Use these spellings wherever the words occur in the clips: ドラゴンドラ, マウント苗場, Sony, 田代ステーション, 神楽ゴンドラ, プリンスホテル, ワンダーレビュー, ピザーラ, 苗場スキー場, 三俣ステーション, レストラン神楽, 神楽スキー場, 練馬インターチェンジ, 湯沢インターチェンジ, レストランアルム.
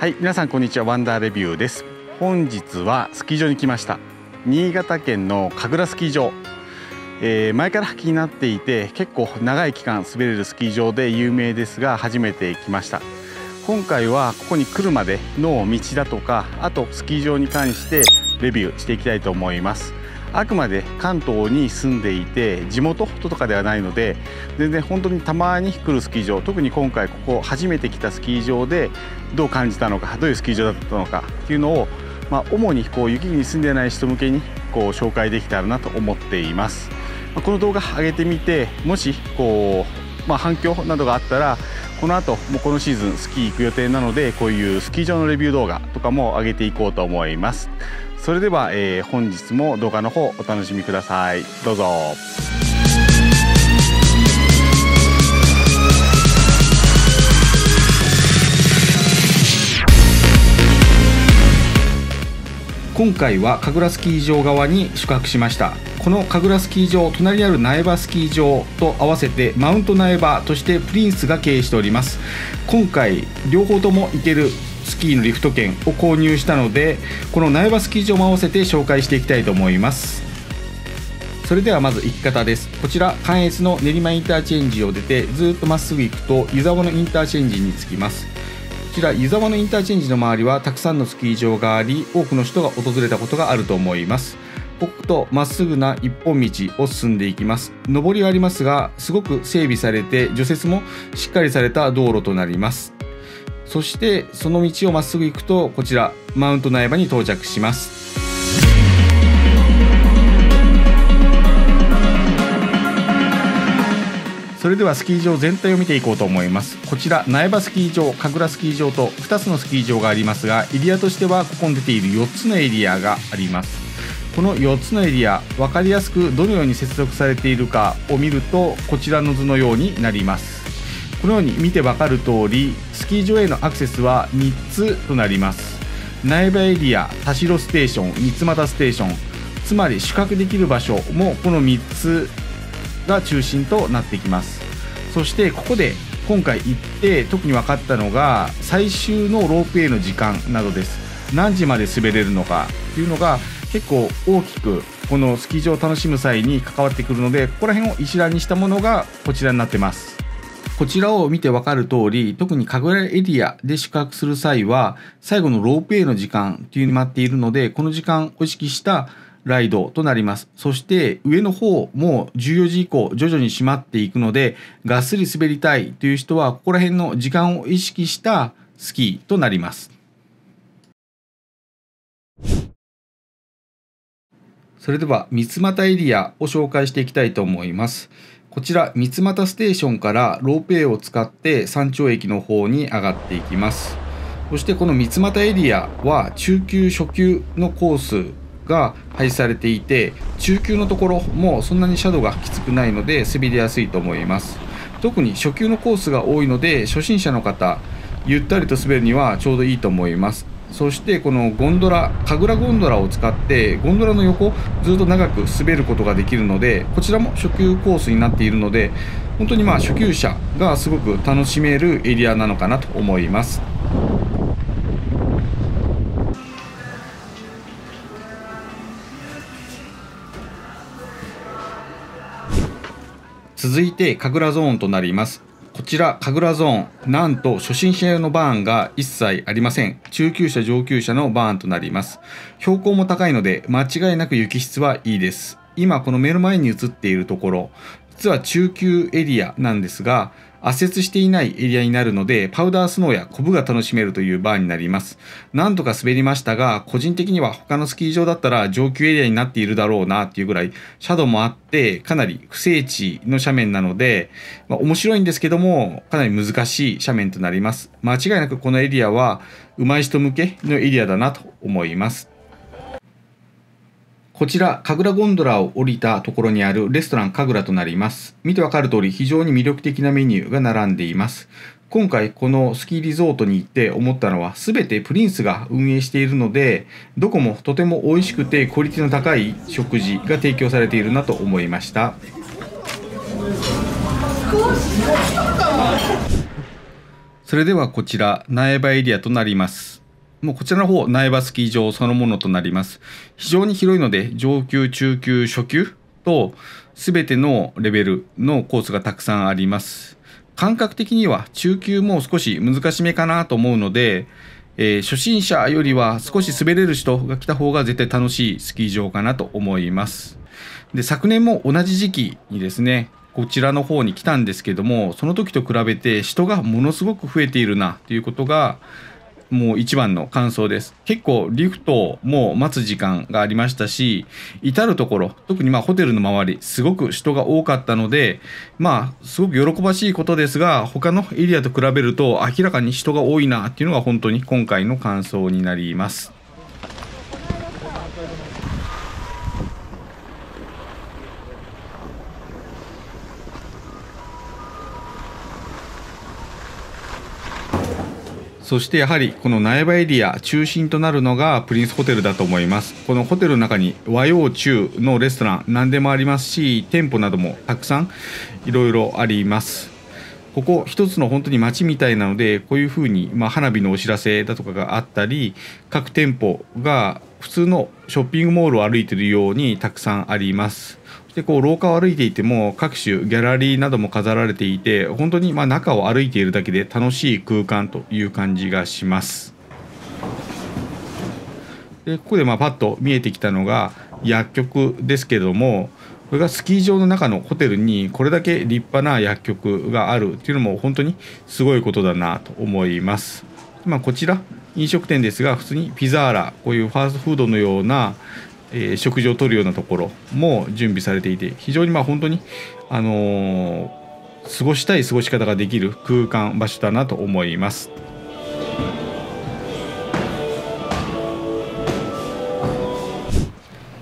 はい、皆さんこんにちは。ワンダーレビューです。本日はスキー場に来ました。新潟県の神楽スキー場、前から気になっていて、結構長い期間滑れるスキー場で有名ですが、初めて来ました。今回はここに来るまでの道だとか、あとスキー場に関してレビューしていきたいと思います。あくまで関東に住んでいて地元とかではないので、全然本当にたまに来るスキー場、特に今回ここ初めて来たスキー場でどう感じたのか、どういうスキー場だったのかっていうのを、主に雪に住んでない人向けに紹介できたらなと思っています。この動画上げてみて、もし反響などがあったら、この後もこのシーズンスキー行く予定なので、こういうスキー場のレビュー動画とかも上げていこうと思います。それでは、本日も動画の方お楽しみください。どうぞ。今回は神楽スキー場側に宿泊しました。この神楽スキー場、隣にある苗場スキー場と合わせてマウント苗場としてプリンスが経営しております。今回両方とも行けるスキーのリフト券を購入したので、この苗場スキー場も合わせて紹介していきたいと思います。それではまず行き方です。こちら関越の練馬インターチェンジを出て、ずっとまっすぐ行くと湯沢のインターチェンジに着きます。こちら湯沢のインターチェンジの周りはたくさんのスキー場があり、多くの人が訪れたことがあると思います。奥とまっすぐな一本道を進んでいきます。上りはありますが、すごく整備されて除雪もしっかりされた道路となります。そしてその道をまっすぐ行くと、こちらマウント苗場に到着します。それではスキー場全体を見ていこうと思います。こちら苗場スキー場、神楽スキー場と2つのスキー場がありますが、エリアとしてはここに出ている4つのエリアがあります。この4つのエリア、分かりやすくどのように接続されているかを見ると、こちらの図のようになります。このように見てわかる通り、スキー場へのアクセスは3つとなります。苗場エリア、田代ステーション、三俣ステーション、つまり宿泊できる場所もこの3つが中心となってきます。そしてここで今回行って特に分かったのが、最終のロープウェイの時間などです。何時まで滑れるのかっていうのが結構大きくこのスキー場を楽しむ際に関わってくるので、ここら辺を一覧にしたものがこちらになってます。こちらを見てわかる通り、特に神楽エリアで宿泊する際は、最後のロープウェイの時間っていうのに待っているので、この時間を意識したライドとなります。そして上の方も14時以降徐々に閉まっていくので、がっつり滑りたいという人はここら辺の時間を意識したスキーとなります。それでは三俣エリアを紹介していきたいと思います。こちら三俣ステーションからロープウェイを使って山頂駅の方に上がっていきます。そしてこの三俣エリアは中級初級のコースが配置されていて、中級のところもそんなに斜度がきつくないので滑りやすいと思います。特に初級のコースが多いので、初心者の方ゆったりと滑るにはちょうどいいと思います。そしてこのゴンドラ、神楽ゴンドラを使ってゴンドラの横ずっと長く滑ることができるので、こちらも初級コースになっているので、本当に初級者がすごく楽しめるエリアなのかなと思います。続いて神楽ゾーンとなります。こちら神楽ゾーン、なんと初心者用のバーンが一切ありません。中級者上級者のバーンとなります。標高も高いので間違いなく雪質はいいです。今この目の前に映っているところ、実は中級エリアなんですが、圧雪していないエリアになるので、パウダースノーやコブが楽しめるというバーンになります。なんとか滑りましたが、個人的には他のスキー場だったら上級エリアになっているだろうなっていうぐらい斜度もあって、かなり不整地の斜面なので、面白いんですけども、かなり難しい斜面となります。間違いなくこのエリアは上手い人向けのエリアだなと思います。こちら神楽ゴンドラを降りたところにあるレストラン神楽となります。見てわかる通り、非常に魅力的なメニューが並んでいます。今回このスキーリゾートに行って思ったのは、全てプリンスが運営しているので、どこもとても美味しくてクオリティの高い食事が提供されているなと思いました。それではこちら苗場エリアとなります。もうこちらの方苗場スキー場そのものとなります。非常に広いので上級中級初級と全てのレベルのコースがたくさんあります。感覚的には中級も少し難しめかなと思うので、初心者よりは少し滑れる人が来た方が絶対楽しいスキー場かなと思います。で、昨年も同じ時期にですねこちらの方に来たんですけども、その時と比べて人がものすごく増えているなということがもう一番の感想です。結構リフトも待つ時間がありましたし、至る所、特にホテルの周りすごく人が多かったので、すごく喜ばしいことですが、他のエリアと比べると明らかに人が多いなっていうのが本当に今回の感想になります。そしてやはりこの苗場エリア中心となるのがプリンスホテルだと思います。このホテルの中に和洋中のレストラン何でもありますし、店舗などもたくさんいろいろあります。ここ一つの本当に街みたいなので、こういうふうに花火のお知らせだとかがあったり、各店舗が普通のショッピングモールを歩いているようにたくさんあります。そしてこう廊下を歩いていても各種ギャラリーなども飾られていて、本当に中を歩いているだけで楽しい空間という感じがします。で、ここでパッと見えてきたのが薬局ですけども、これがスキー場の中のホテルにこれだけ立派な薬局があるっていうのも本当にすごいことだなと思います。こちら飲食店ですが、普通にピザーラ、こういうファーストフードのような、食事をとるようなところも準備されていて、非常に本当に、過ごしたい過ごし方ができる空間場所だなと思います。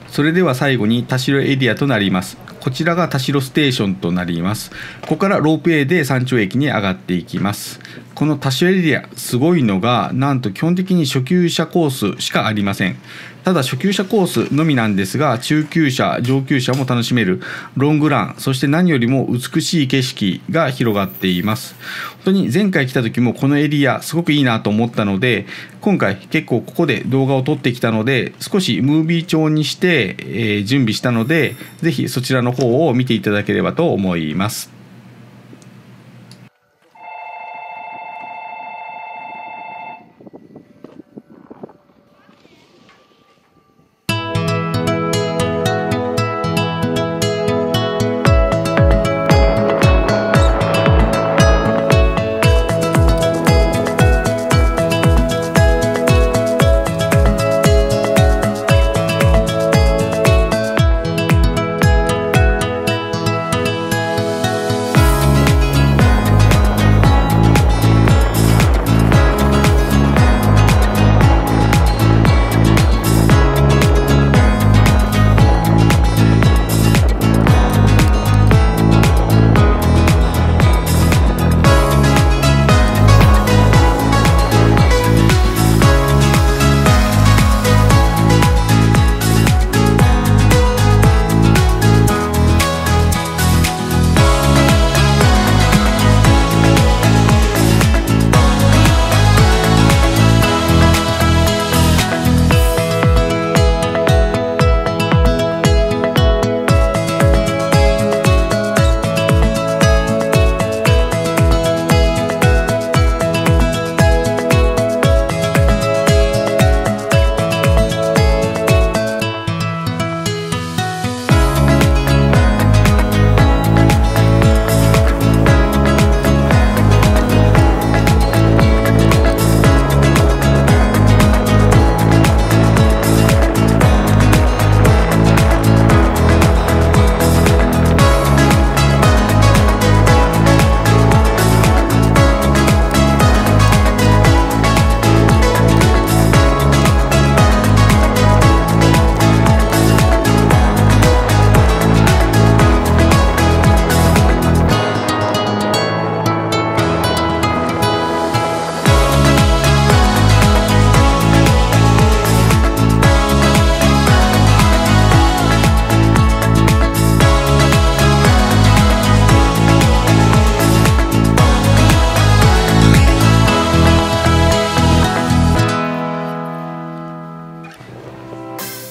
それでは最後に田代エリアとなります。こちらが田代ステーションとなります。ここからロープウェイで山頂駅に上がっていきます。この田代エリアすごいのが、なんと基本的に初級者コースしかありません。ただ初級者コースのみなんですが、中級者上級者も楽しめるロングラン、そして何よりも美しい景色が広がっています。本当に前回来た時もこのエリアすごくいいなと思ったので、今回結構ここで動画を撮ってきたので少しムービー調にして、準備したので、ぜひそちらの方を見ていただければと思います。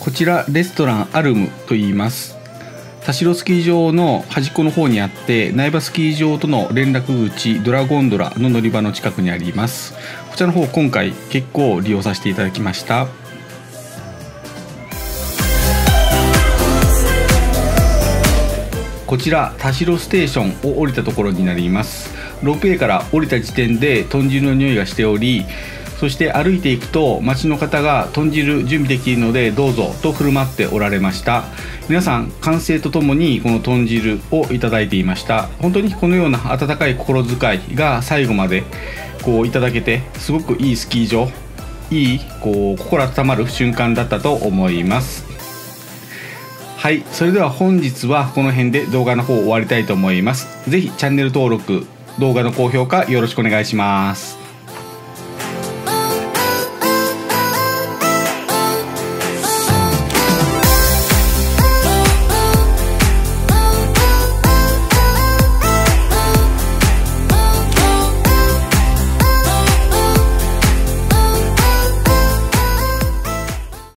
こちらレストランアルムと言います。田代スキー場の端っこの方にあって、苗場スキー場との連絡口ドラゴンドラの乗り場の近くにあります。こちらの方今回結構利用させていただきました。こちら田代ステーションを降りたところになります。ロープウェイから降りた時点で豚汁の匂いがしており、そして歩いていくと町の方が豚汁準備できるのでどうぞと振る舞っておられました。皆さん歓声とともにこの豚汁をいただいていました。本当にこのような温かい心遣いが最後までこういただけて、すごくいいスキー場、いいこう心温まる瞬間だったと思います。はい、それでは本日はこの辺で動画の方終わりたいと思います。是非チャンネル登録、動画の高評価よろしくお願いします。